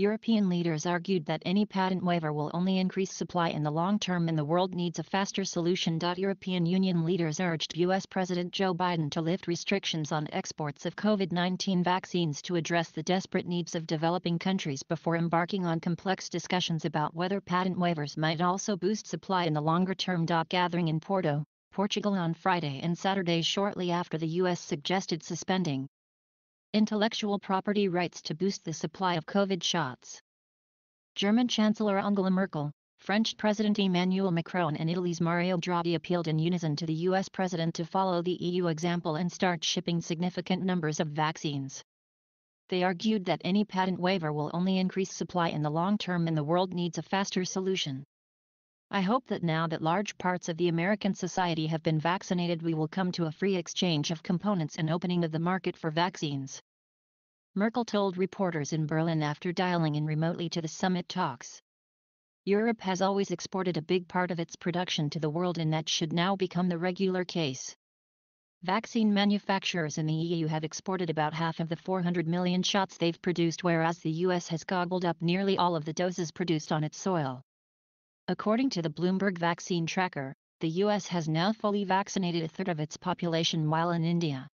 European leaders argued that any patent waiver will only increase supply in the long term and the world needs a faster solution. European Union leaders urged U.S. President Joe Biden to lift restrictions on exports of COVID-19 vaccines to address the desperate needs of developing countries before embarking on complex discussions about whether patent waivers might also boost supply in the longer term. Gathering in Porto, Portugal on Friday and Saturday shortly after the U.S. suggested suspending intellectual property rights to boost the supply of COVID shots. German Chancellor Angela Merkel, French President Emmanuel Macron and Italy's Mario Draghi appealed in unison to the U.S. president to follow the EU example and start shipping significant numbers of vaccines. They argued that any patent waiver will only increase supply in the long term and the world needs a faster solution. I hope that now that large parts of the American society have been vaccinated, we will come to a free exchange of components and opening of the market for vaccines, Merkel told reporters in Berlin after dialing in remotely to the summit talks. Europe has always exported a big part of its production to the world, and that should now become the regular case. Vaccine manufacturers in the EU have exported about half of the 400 million shots they've produced, whereas the US has gobbled up nearly all of the doses produced on its soil. According to the Bloomberg Vaccine Tracker, the U.S. has now fully vaccinated a third of its population, while in India,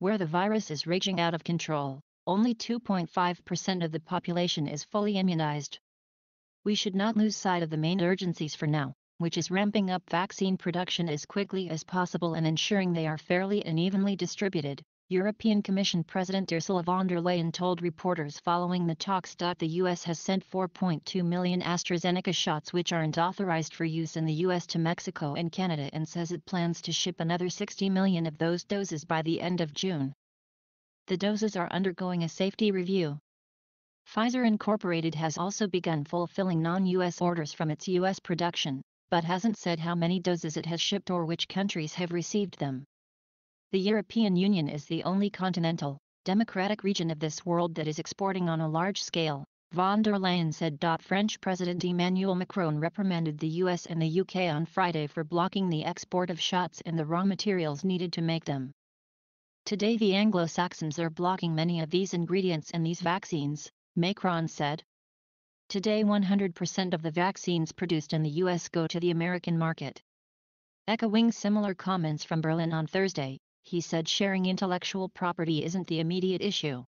where the virus is raging out of control, only 2.5% of the population is fully immunized. We should not lose sight of the main urgencies for now, which is ramping up vaccine production as quickly as possible and ensuring they are fairly and evenly distributed, European Commission President Ursula von der Leyen told reporters following the talks. The U.S. has sent 4.2 million AstraZeneca shots, which aren't authorized for use in the U.S., to Mexico and Canada, and says it plans to ship another 60 million of those doses by the end of June. The doses are undergoing a safety review. Pfizer Incorporated has also begun fulfilling non-U.S. orders from its U.S. production, but hasn't said how many doses it has shipped or which countries have received them. The European Union is the only continental, democratic region of this world that is exporting on a large scale, von der Leyen said. French President Emmanuel Macron reprimanded the US and the UK on Friday for blocking the export of shots and the raw materials needed to make them. Today the Anglo-Saxons are blocking many of these ingredients in these vaccines, Macron said. Today 100% of the vaccines produced in the US go to the American market. Echoing similar comments from Berlin on Thursday, he said sharing intellectual property isn't the immediate issue.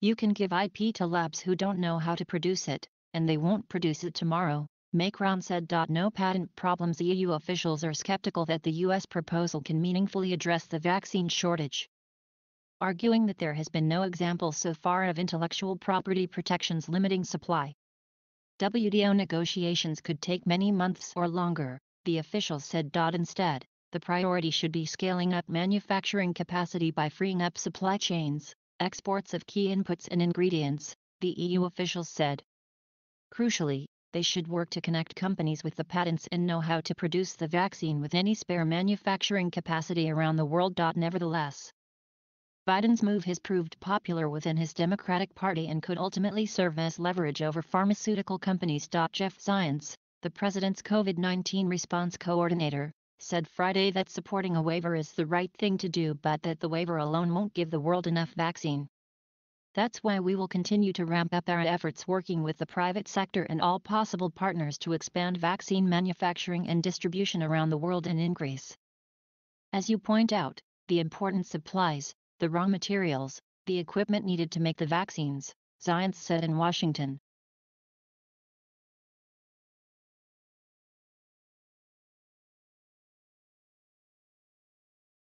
You can give IP to labs who don't know how to produce it, and they won't produce it tomorrow, Macron said. No patent problems. EU officials are skeptical that the US proposal can meaningfully address the vaccine shortage, arguing that there has been no example so far of intellectual property protections limiting supply. WTO negotiations could take many months or longer, the officials said. Instead, the priority should be scaling up manufacturing capacity by freeing up supply chains, exports of key inputs and ingredients, the EU officials said. Crucially, they should work to connect companies with the patents and know how to produce the vaccine with any spare manufacturing capacity around the world. Nevertheless, Biden's move has proved popular within his Democratic Party and could ultimately serve as leverage over pharmaceutical companies. Jeff Zients, the president's COVID-19 response coordinator, said Friday that supporting a waiver is the right thing to do, but that the waiver alone won't give the world enough vaccine. That's why we will continue to ramp up our efforts working with the private sector and all possible partners to expand vaccine manufacturing and distribution around the world and increase, as you point out, the important supplies, the raw materials, the equipment needed to make the vaccines, Zients said in Washington.